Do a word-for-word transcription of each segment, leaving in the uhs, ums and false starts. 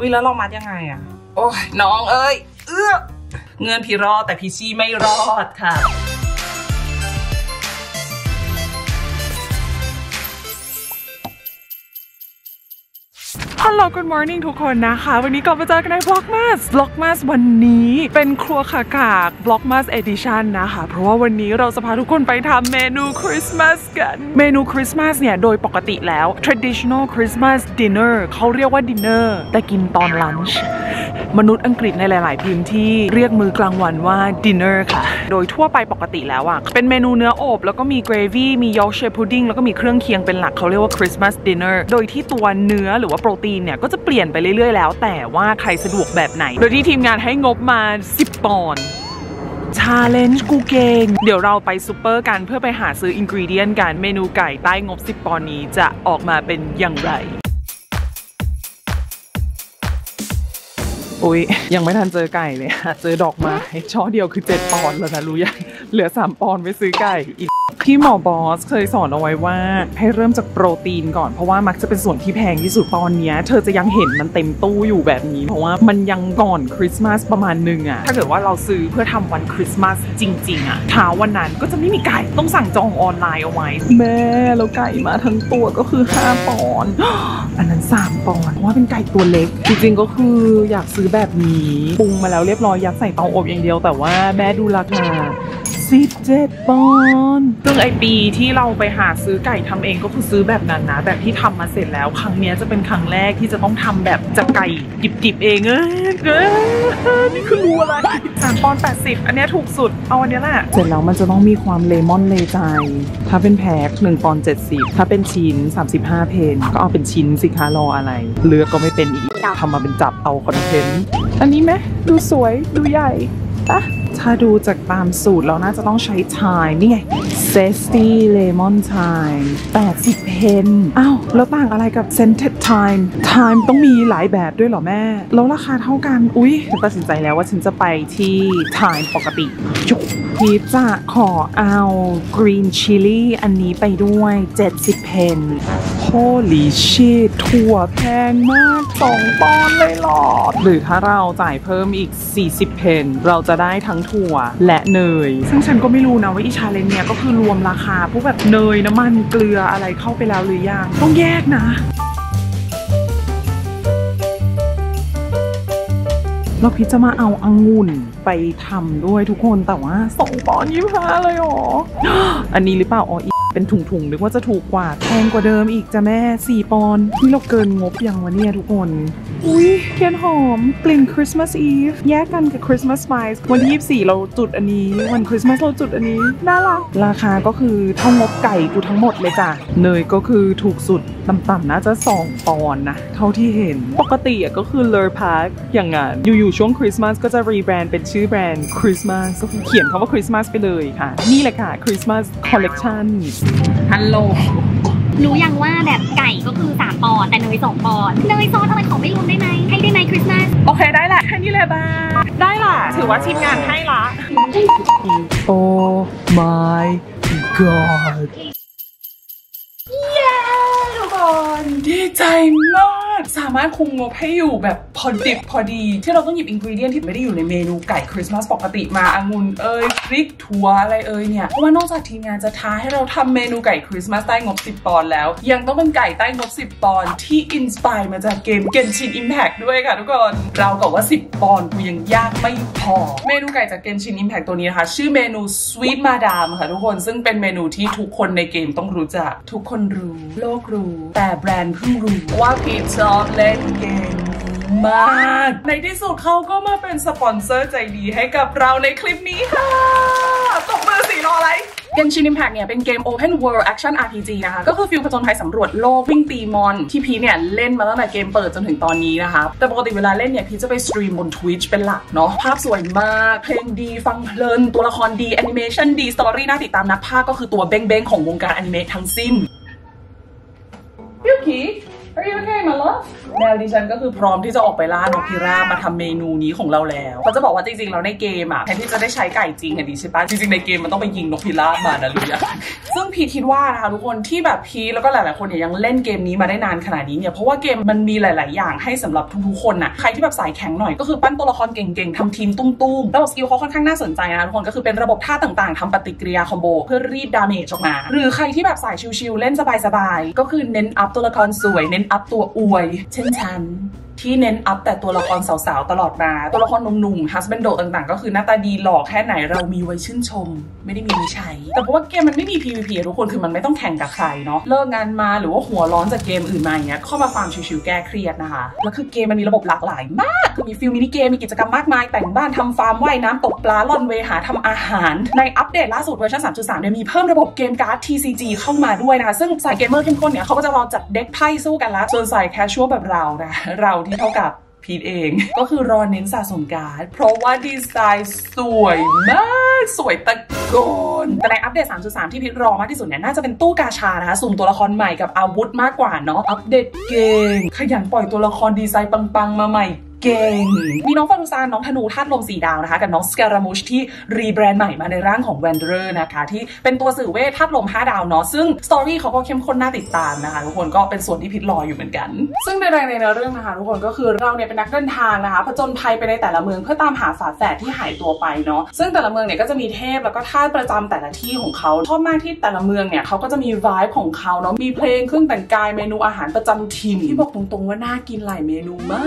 วิแล้วลองมัดยังไงอะโอ้ยน้องเอ้ยเอื้อเงินพี่รอดแต่พี่ซี่ไม่รอดค่ะฮัลโหล Good morning ทุกคนนะคะวันนี้กลับมาเจอกันใน VLOGMAS VLOGMAS วันนี้เป็นครัวขากาก VLOGMAS Edition นะคะเพราะว่าวันนี้เราจะพาทุกคนไปทำเมนูคริสต์มาสกันเมนูคริสต์มาสเนี่ยโดยปกติแล้ว traditional Christmas dinner เขาเรียกว่า dinner แต่กินตอน lunch มนุษย์อังกฤษในหลายๆพื้นที่เรียกมื้อกลางวันว่า dinner ค่ะโดยทั่วไปปกติแล้วอ่ะเป็นเมนูเนื้ออบแล้วก็มี gravy มี Yorkshire pudding แล้วก็มีเครื่องเคียงเป็นหลักเขาเรียกว่า Christmas dinner โดยที่ตัวเนื้อหรือว่าโปรตีนเนี่ยก็จะเปลี่ยนไปเรื่อยๆแล้วแต่ว่าใครสะดวกแบบไหนโดยที่ทีมงานให้งบมาสิบปอนด์ชาเลนจ์กูเก่งเดี๋ยวเราไปซูเปอร์กันเพื่อไปหาซื้ออินกรีเดียนกันเมนูไก่ใต้งบสิบปอนด์นี้จะออกมาเป็นอย่างไรอุ้ยยังไม่ทันเจอไก่เลยเจอดอกไม้ช่อเดียวคือเจ็ดปอนด์แล้วนะรู้ยังเหลือสามปอนด์ไปซื้อไก่อีกที่หมอบอสเคยสอนเอาไว้ว่าให้เริ่มจากโปรตีนก่อนเพราะว่ามักจะเป็นส่วนที่แพงที่สุดตอนนี้เธอจะยังเห็นมันเต็มตู้อยู่แบบนี้เพราะว่ามันยังก่อนคริสต์มาสประมาณนึงอะถ้าเกิดว่าเราซื้อเพื่อทำวันคริสต์มาสจริงๆอะเช้าวันนั้นก็จะไม่มีไก่ต้องสั่งจองออนไลน์เอาไว้แม่แล้วไก่มาทั้งตัวก็คือห้าปอนด์อันนั้นสามปอนด์ว่าเป็นไก่ตัวเล็กจริงๆก็คืออยากซื้อแบบนี้ปรุงมาแล้วเรียบร้อยยัดใส่เตาอบอย่างเดียวแต่ว่าแม่ดูราคาสิบเจ็ดปอนด์ซึ่งไอปีที่เราไปหาซื้อไก่ทำเองก็คือซื้อแบบนั้นนะแบบที่ทำมาเสร็จแล้วครั้งนี้จะเป็นครั้งแรกที่จะต้องทำแบบจากไก่ดิบๆเองเออนี่คือรู้อะไรสามปอนด์แปดสิบอันนี้ถูกสุดเอาอันนี้แหละเสร็จแล้วมันจะต้องมีความเลมอนเลใจถ้าเป็นแพ็คหนึ่งปอนด์เจ็ดสิบถ้าเป็นชิ้นสามสิบห้าเพนก็เอาเป็นชิ้นสิคะรออะไรเลือกก็ไม่เป็นอีกทำมาเป็นจับเอาคอนเทนต์อันนี้ไหมดูสวยดูใหญ่ถ้าดูจากตามสูตรเราน่าจะต้องใช้ชายนี่ไงเซสตี้เลมอนชายแปดสิบเพนอ้าวแล้วต่างอะไรกับเซนเทดไทม์ไทม์ต้องมีหลายแบบด้วยเหรอแม่แล้วราคาเท่ากันอุ๊ยตัดสินใจแล้วว่าฉันจะไปที่ไทม์ปกติจุกพี่จะขอเอากรีนชิลลี่อันนี้ไปด้วยเจ็ดสิบเพนHoly shit ถั่วแพงมากสองปอนด์เลยหรอหรือถ้าเราจ่ายเพิ่มอีกสี่สิบเพนเราจะได้ทั้งถั่วและเนยซึ่งฉันก็ไม่รู้นะว่าอีชาเลนจ์เนี่ยก็คือรวมราคาพวกแบบเนยน้ำมันเกลืออะไรเข้าไปแล้วหรือยังต้องแยกนะแล้วพี่จะมาเอาองุ่นไปทำด้วยทุกคนแต่ว่าสองปอนด์ยี่ห้าเลยหรออันนี้หรือเปล่าอ๋อเป็นถุงๆนึกว่าจะถูกกว่าแพงกว่าเดิมอีกจ้ะแม่สี่ปอนด์นี่เราเกินงบยังวะเนี่ยทุกคนอุ้ยเทียนหอมกลิ่นคริสต์มาสอีฟแยกกันกับคริสต์มาสไบส์วันที่ยี่สิบสี่เราจุดอันนี้วันคริสต์มาสเราจุดอันนี้น่ารักราคาก็คือเท่างบไก่กูทั้งหมดเลยจ้ะเนยก็คือถูกสุดต่ำๆน่าจะสองปอนด์นะเท่าที่เห็นปกติก็คือเลอพาร์คอย่างงั้นอยู่ๆช่วงคริสต์มาสก็จะรีแบรนด์เป็นชื่อแบรนด์คริสต์มาสก็เขียนคำว่าคริสต์มาสไปเลยค่ะนี่แหละค่ะคริสต์มาสคอลเลกชันฮัลโหลรู้ยังว่าแบบไก่ก็คือสามปอนด์แต่เนยสองปอนด์เนยซอสอะไรของไม่รวมได้ไหมให้ได้ไหมคริสต์มาสโอเคได้ละแค่นี้เลยบ้าได้ละถือว่าทีมงานให้ละโอ้ my god เย้ทุกคนดีใจมากสามารถคุมงบให้อยู่แบบพอดิบพอดีที่เราต้องหยิบอินกรีเดียนที่ไม่ได้อยู่ในเมนูไก่คริสต์มาสปกติมาองุ่นเอ้ยพริกถั่วอะไรเอ้ยเนี่ยเพราะว่านอกจากทีมงานจะท้าให้เราทำเมนูไก่คริสต์มาสใต้งบสิบปอนด์แล้วยังต้องเป็นไก่ใต้งบสิบปอนด์ที่อินสไปร์มาจากเกม Genshin Impact ด้วยค่ะทุกคนเราบอกว่าสิบปอนด์กูยังยากไม่พอเมนูไก่จาก Genshin Impact ตัวนี้นะคะชื่อเมนู Sweet Madam ค่ะทุกคนซึ่งเป็นเมนูที่ทุกคนในเกมต้องรู้จักทุกคนรู้โลกรู้แต่แบรนด์เพิ่งรู้ว่าพีชชอบเล่นเกมมากในที่สุดเขาก็มาเป็นสปอนเซอร์ใจดีให้กับเราในคลิปนี้ค่ะตบมือสีรออะไรGenshin Impact เนี่ยเป็นเกม Open World Action อาร์ พี จี นะคะก็คือฟิลผจญภัยสำรวจโลกวิ่งตีมอนที่พีเนี่ยเล่นมาตั้งแต่เกมเปิดจนถึงตอนนี้นะคะแต่ปกติเวลาเล่นเนี่ยพีจะไปสตรีมบน Twitch เป็นหลักเนาะภาพสวยมากเพลงดีฟังเพลินตัวละครดีแอนิเมชันดีสตอรี่น่าติดตามนักพากย์ก็คือตัวเบ้งๆของวงการอนิเมะทั้งสิ้นยูกิ Are you okay, my love? แนวดิฉันก็คือพร้อมที่จะออกไปล่านกพิราบมาทำเมนูนี้ของเราแล้วเขาจะบอกว่าจริงๆเราในเกมอ่ะแทนที่จะได้ใช้ไก่จริงเห็นดีใช่ปะจริงๆในเกมมันต้องไปยิงนกพิราบมานะลุยซึ่งพีคิดว่านะคะทุกคนที่แบบพีแล้วก็หลายๆคนเนี่ยยังเล่นเกมนี้มาได้นานขนาดนี้เนี่ยเพราะว่าเกมมันมีหลายๆอย่างให้สำหรับทุกๆคนน่ะใครที่แบบสายแข็งหน่อยก็คือปั้นตัวละครเก่งๆทำทีมตุ้มๆระบบสกิลเขาค่อนข้างน่าสนใจนะทุกคนก็คือเป็นระบบท่าต่างๆทำปฏิกิริยาคอมโบเพื่อรีดดาเมจออกมาหรือใครที่แบบสายชิลๆเล่นสบายๆก็คือเน้นอัพตัวละครสวยเน้นอัพตัวอวยเช่นฉันที่เน้นอัพแต่ตัวละครสาวๆตลอดมาตัวละครหนุ่มๆฮัสแบนด์โดต่างๆก็คือหน้าตาดีหล่อแค่ไหนเรามีไว้ชื่นชมไม่ได้มีไว้ใช้แต่เพราะว่าเกมมันไม่มี พี วี พี ทุกคนคือมันไม่ต้องแข่งกับใครเนาะเลิกงานมาหรือว่าหัวร้อนจากเกมอื่นมาอย่างเงี้ยเข้ามาฟาร์มชิวๆแก้เครียดนะคะแล้วคือเกมมันมีระบบหลากหลายมากมีฟิลมินิเกมมีกิจกรรมมากมายแต่งบ้านทำฟาร์มว่ายน้ำตกปลาล่อนเวหาทำอาหารในอัปเดตล่าสุดเวอร์ชัน สามจุดสาม เนี่ยมีเพิ่มระบบเกมการ์ด ที ซี จี เข้ามาด้วยนะคะซึ่งสายเกมเมอร์เข้มข้นเนี่ยเขาก็จะรอจัดเด็กไพ่สู้กันละส่วนสายแคชชัวแบบเรานะเราที่เท่ากับพีทเองก็คือรอเน้นสะสมการ์ดเพราะว่าดีไซน์สวยมากสวยตะโกนแต่ในอัปเดต สามจุดสาม ที่พีทรอมากที่สุดเนี่ยน่าจะเป็นตู้กาชานะคะสุ่มตัวละครใหม่กับอาวุธมากกว่าเนาะอัปเดตเกมขยันปล่อยตัวละครดีไซน์ปังๆมาใหม่เก่งมีน้องฟารุซานน้องธนูธาตุลมสีดาวนะคะกับน้องสการามูชที่รีแบรนด์ใหม่มาในร่างของแวนเดอร์นะคะที่เป็นตัวสื่อเวทธาตุลมห้าดาวเนาะซึ่งสตอรี่เขาก็เข้มข้นน่าติดตามนะคะทุกคนก็เป็นส่วนที่พิทรออยู่เหมือนกันซึ่งในในเรื่องนะคะทุกคนก็คือเราเนี่ยเป็นนักเดินทางนะคะผจญภัยไปในแต่ละเมืองเพื่อตามหาฝาแฝดที่หายตัวไปเนาะซึ่งแต่ละเมืองเนี่ยก็จะมีเทพแล้วก็ธาตุประจำแต่ละที่ของเขาชอบมากที่แต่ละเมืองเนี่ยเขาก็จะมีไวบ์ของเขาเนาะมีเพลงเครื่องแต่งกายเมนูอาหารประจำถิ่นที่บอกตรงๆว่าน่ากินหลายเมนูมา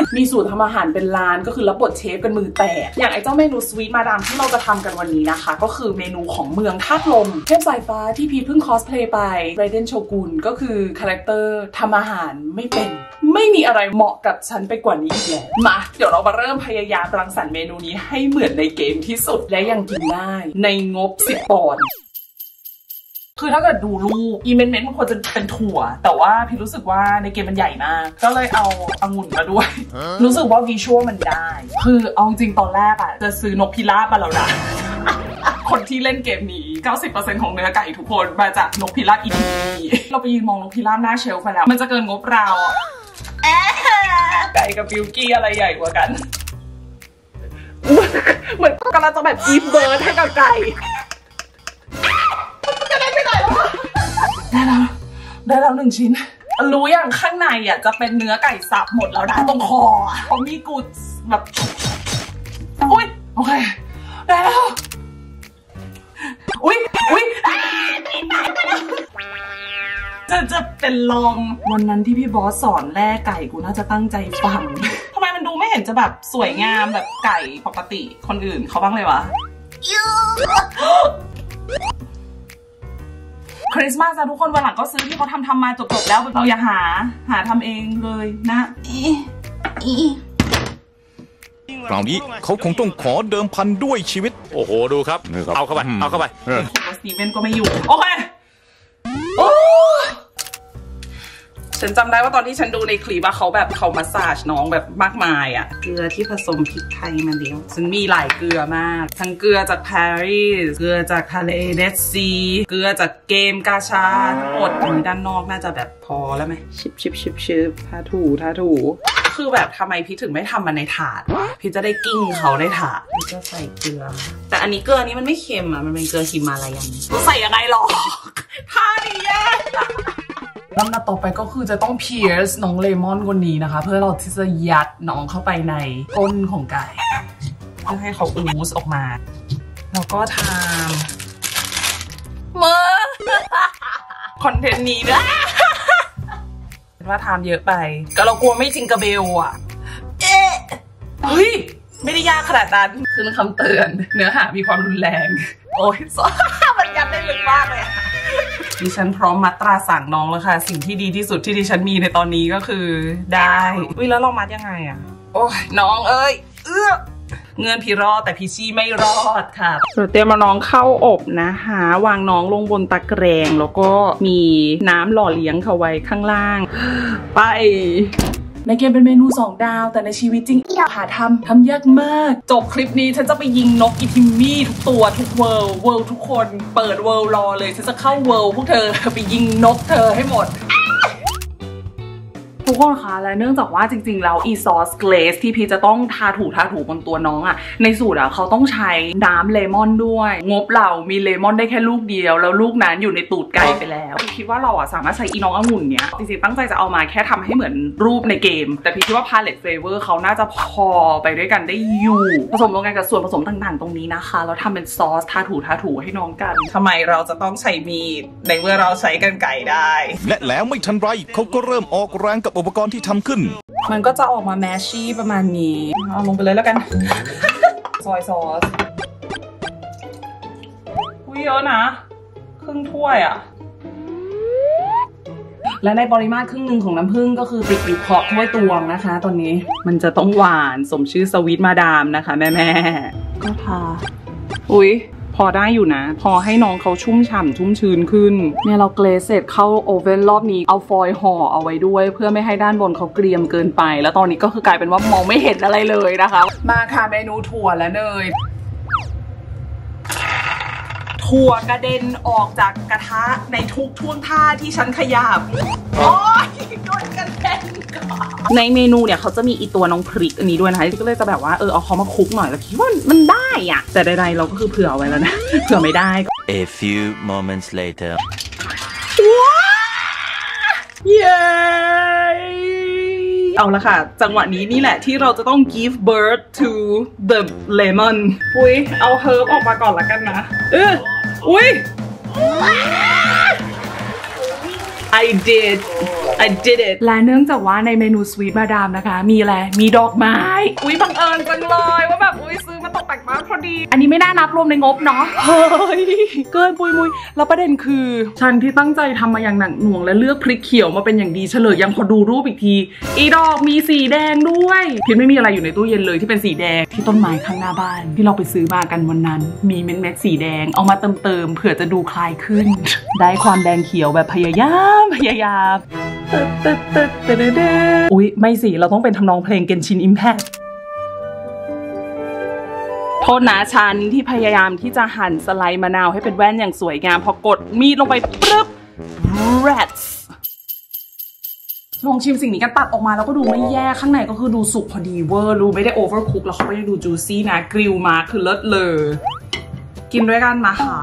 กสูตรทำอาหารเป็นร้านก็คือรับบทเชฟกันมือแตกอย่างไอ้เจ้าเมนูสวีทมาดามที่เราจะทำกันวันนี้นะคะก็คือเมนูของเมืองธาตุลมเทพสายฟ้าที่พีทเพิ่งคอสเพลย์ไปไรเดนโชกุนก็คือคาแรคเตอร์ทำอาหารไม่เป็นไม่มีอะไรเหมาะกับฉันไปกว่านี้อีกแล้วมาเดี๋ยวเรามาเริ่มพยายามรังสรรค์เมนูนี้ให้เหมือนในเกมที่สุดและยังกินได้ในงบสิบปอนด์คือถ้าเกิดดูรูปอีเมนเมนมันควรจะเป็นถั่วแต่ว่าพี่รู้สึกว่าในเกมมันใหญ่มากก็เลยเอาองุ่นมาด้วย รู้สึกว่าวิชวลมันได้คือเอาจริงตอนแรกอะจะซื้อนกพิราบมาแล้วนะ คนที่เล่นเกมนี้ เก้าสิบเปอร์เซ็นต์ ของเนื้อไก่ทุกคนมาจากนกพิราบอีดี เราไปยืนมองนกพิราบหน้าเชลฟ์ไปแล้วมันจะเกินงบเราไก่กับบิวกี้อะไรใหญ่กว่ากัน เหมือนกำลังจะแบบอีฟเบิร์ดให้กับไก่ได้แล้วได้แล้วหนึ่งชิ้นรู้อย่างข้างในอ่ะจะเป็นเนื้อไก่สับหมดแล้วนะตรงคอเขามีกูแบบอุ้ยโอเคได้แล้วอุ้ยอุ้ยจะจะเป็นลมวันนั้นที่พี่บอสสอนแล่ไก่กูน่าจะตั้งใจฟังทำไมมันดูไม่เห็นจะแบบสวยงามแบบไก่ปกติคนอื่นเขาบ้างเลยวะคริสต์มาสนะทุกคนวันหลังก็ซื้อที่เขาทำทำมาจบๆแล้วเราอย่าหาหาทำเองเลยนะคราวนี้เขาคงต้องขอเดิมพันด้วยชีวิตโอ้โหดูครับเอาเข้าไปเอาเข้าไปสตีเวนก็ไม่อยู่โอเคฉันจำได้ว่าตอนที่ฉันดูในคลิปว่าเขาแบบเขามาสาดน้องแบบมากมายอ่ะเกลือที่ผสมพริกไทยมาเดียวฉันมีหลายเกลือมากทั้งเกลือจากปารีสเกลือจากทะเลเดดซีเกลือจากเกมกาชาทั้งหมดด้านนอกน่าจะแบบพอแล้วไหมชิบชิบชิบชิบทาถูทาถูคือแบบทำไมพี่ถึงไม่ทำมันในถาดพี่จะได้กิ้งเขาในถาดพี่จะใส่เกลือแต่อันนี้เกลือนี้มันไม่เค็มอ่ะมันเป็นเกลือหิมาลัยยังต้องใส่ยังไงหรอท่าดีแย่ลำดับต่อไปก็คือจะต้องเพียร์สน้องเลมอนคนนี้นะคะเพื่อเราที่จะยัดน้องเข้าไปในก้นของไก่เพื่อให้เขาอูสออกมาแล้วก็ทำเมื่อคอนเทนต์นี้นะว่าทำเยอะไปก็เรากลัวไม่จริงกระเบลอ่ะเอ๊ะเฮ้ยไม่ได้ยากขนาดนั้นคือคำเตือนเนื้อหามีความรุนแรงโอ้ยมันยัดได้ลึกมากเลยดิฉันพร้อมมัดตราสั่งน้องแล้วค่ะสิ่งที่ดีที่สุดที่ดิฉันมีในตอนนี้ก็คือได้อุ๊ยแล้วเรามัดยังไงอ่ะโอ้ยน้องเอ้ยเอื้อเงื่อนพี่รอดแต่พี่ชี่ไม่รอดค่ะเราเตรียมมาน้องเข้าอบนะคะวางน้องลงบนตะแกรงแล้วก็มีน้ำหล่อเลี้ยงเขาไว้ข้างล่างไปในเกมเป็นเมนูสองดาวแต่ในชีวิตจริงอีหาทำทำยากมากจบคลิปนี้ฉันจะไปยิงนกอีทิมมี่ทุกตัวทุกเวิลด์เวิลด์ทุกคนเปิดเวิลด์รอเลยฉันจะเข้าเวิลด์พวกเธอไปยิงนกเธอให้หมด ทุกคนคะและเนื่องจากว่าจริงๆแล้วอีซอสเกรซที่พีจะต้องทาถูทาถูบนตัวน้องอะในสูตรอะเขาต้องใช้น้ำเลมอนด้วยงบเรามีเลมอนได้แค่ลูกเดียวแล้วลูกนั้นอยู่ในตูดไก่ไปแล้วพีคิดว่าเราอะสามารถใช้อีน้ององุ่นเนี้ยจริงๆตั้งใจจะเอามาแค่ทำให้เหมือนรูปในเกมแต่พีคิดว่าพาเลตเฟเวอร์เขาน่าจะพอไปด้วยกันได้อยู่ผสมลงกันกับส่วนผสมต่างๆตรงนี้นะคะแล้วทำเป็นซอสทาถูทาถูให้น้องกันทำไมเราจะต้องใช้มีดในเมื่อเราใช้กรรไกรได้และแล้วไม่ทันไรเขาก็เริ่มออกแรงกับอุปกรณ์ที่ทำขึ้นมันก็จะออกมาแมชชี่ประมาณนี้เอาลงไปเลยแล้วกัน ซอยซอสอุ้ยเยอะนะครึ่งถ้วยอะและในปริมาตรครึ่งหนึ่งของน้ำผึ้งก็คือปิดๆเพาะถ้วยตวงนะคะตอนนี้มันจะต้องหวานสมชื่อสวีทมาดามนะคะแม่แม่ก็ทาอุ้ยพอได้อยู่นะพอให้น้องเขาชุ่มฉ่ำชุ่มชื้นขึ้นเนี่ยเราเกลซเสร็จเข้าโอเว่นรอบนี้เอาฟอยล์ห่อเอาไว้ด้วยเพื่อไม่ให้ด้านบนเขาเกรียมเกินไปแล้วตอนนี้ก็คือกลายเป็นว่ามองไม่เห็นอะไรเลยนะคะมาค่ะเมนูถั่วและเนยถั่วกระเด็นออกจากกระทะในทุกท่วงท่าที่ฉันขยับโอ๊ยโดนกระเด็นในเมนูเนี่ยเขาจะมีอีตัวน้องพริกอันนี้ด้วยนะคะที่ก็เลยจะแบบว่าเออเอาเขามาคุกหน่อยแล้วคิดว่ามันได้อะแต่ใดๆเราก็คือเผื่อเอาไว้แล้วนะเผื่อไม่ได้ A few moments later ว้าเย้เอาละค่ะจังหวะนี้นี่แหละที่เราจะต้อง give birth to the lemon อุ้ยเอาเฮิร์บออกมาก่อนละกันนะเอออุ้ย I did I did it และเนื่องจากว่าในเมนูสวีทมาดามนะคะมีอะไรมีดอกไม้อุ้ยบังเอิญจังเลยว่าแบบอุ้ยซื้อมาตกแต่งบ้านพอดีอันนี้ไม่น่านับรวมในงบเนาะเฮ้ยเกินปุยมุยแล้วประเด็นคือฉันที่ตั้งใจทำมาอย่างหนักหน่วงและเลือกพริกเขียวมาเป็นอย่างดีเฉลยยังพอดูรูปอีกทีอีดอกมีสีแดงด้วยพิมไม่มีอะไรอยู่ในตู้เย็นเลยที่เป็นสีแดงที่ต้นไม้ข้างหน้าบ้านที่เราไปซื้อมากันวันนั้นมีเม็ดเม็ดสีแดงเอามาเติมเติมเผื่อจะดูคลายขึ้นได้ความแดงเขียวแบบพยายามพยายามอุ๊ยไม่สิเราต้องเป็นทำนองเพลง Genshin Impact โทษนะฉันที่พยายามที่จะหั่นสไลด์มะนาวให้เป็นแว่นอย่างสวยงามพอกดมีดลงไปปึ๊บ rats ลองชิมสิ่งนี้กันตัดออกมาแล้วก็ดูไม่แย่ข้างในก็คือดูสุกพอดีเวอร์ดูไม่ได้ overcook แล้วเขาไม่ได้ดู juicy นะกริลมาคือเลิศเลยกินด้วยกันมาค่ะ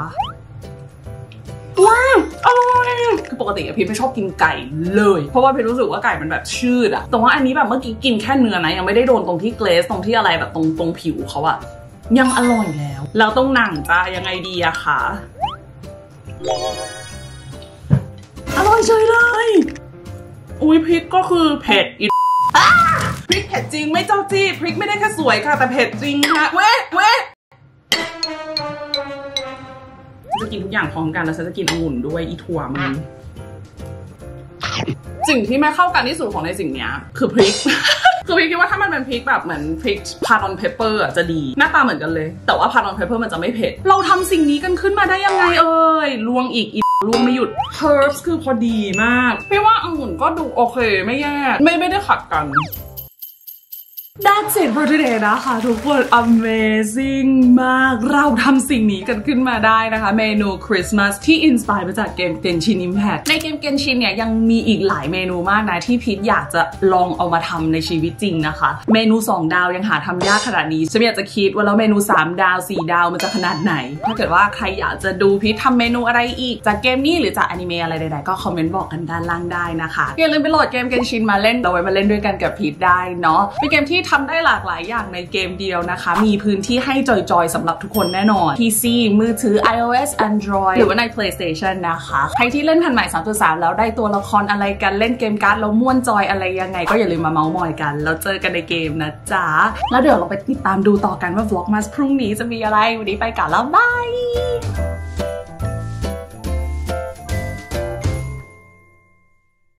ว้าวอร่อยคือปกติอะพี่ไม่ชอบกินไก่เลยเพราะว่าพี่รู้สึกว่าไก่มันแบบชืดอะแต่ว่าอันนี้แบบเมื่อกี้กินแค่เนื้อนะยังไม่ได้โดนตรงที่เกรซตรงที่อะไรแบบตรงตรงผิวเขาอะยังอร่อยแล้วเราต้องหนังจ้ายังไงดีอะคะอร่อยเฉยเลยอุ้ยพริกก็คือเผ็ดอีพริกเผ็ดจริงไม่เจ้าจี้พริกไม่ได้แค่สวยค่ะแต่เผ็ดจริงค่ะเว้เว้จะกินทุกอย่างพร้อมกันแล้วฉันจะกินองุ่นด้วยอีถั่วมันสิ่งที่ไม่เข้ากันที่สุดของในสิ่งนี้คือพริก คือพี่คิดว่าถ้ามันเป็นพริกแบบเหมือนพริกพาร์ดอนเพเปอร์จะดีหน้าตาเหมือนกันเลยแต่ว่าพาร์ดอนเพเปอร์มันจะไม่เผ็ดเราทำสิ่งนี้กันขึ้นมาได้ยังไงเอ่ยลวงอีกอีกลวงไม่หยุด herbs คือพอดีมากพี่ว่าองุ่นก็ดูโอเคไม่แย่ไม่ไม่ได้ขัดกันThat's it for today นะคะทุกคน Amazing มากเราทำสิ่งนี้กันขึ้นมาได้นะคะเมนูคริสต์มาสที่อินสไปร์มาจากเกม Genshin Impact ในเกม Genshin เนี่ยยังมีอีกหลายเมนูมากนะที่พีทอยากจะลองเอามาทำในชีวิตจริงนะคะเมนูสองดาวยังหาทำยากขนาดนี้ฉันอยากจะคิดว่าแล้วเมนูสามดาวสี่ดาวมันจะขนาดไหนถ้าเกิดว่าใครอยากจะดูพีททำเมนูอะไรอีกจากเกมนี้หรือจากอนิเมะอะไรใดๆก็คอมเมนต์บอกกันด้านล่างได้นะคะอย่าลืมไปโหลดเกม Genshin มาเล่นเอาไว้มาเล่นด้วยกันกับพีทได้เนาะเป็นเกมที่ทำได้หลากหลายอย่างในเกมเดียวนะคะมีพื้นที่ให้จอยๆสำหรับทุกคนแน่นอน พี ซี มือถือ ไอ โอ เอส Android หรือว่าใน PlayStation นะคะใครที่เล่นทันใหม่ สามจุดสาม แล้วได้ตัวละครอะไรกันเล่นเกมการ์ดแล้วม่วนจอยอะไรยังไงก็อย่าลืมมาเมาส์มอยกันแล้วเจอกันในเกมนะจ๊ะแล้วเดี๋ยวเราไปติดตามดูต่อกันว่า VLOGMAS พรุ่งนี้จะมีอะไรวันนี้ไปกันแล้วบาย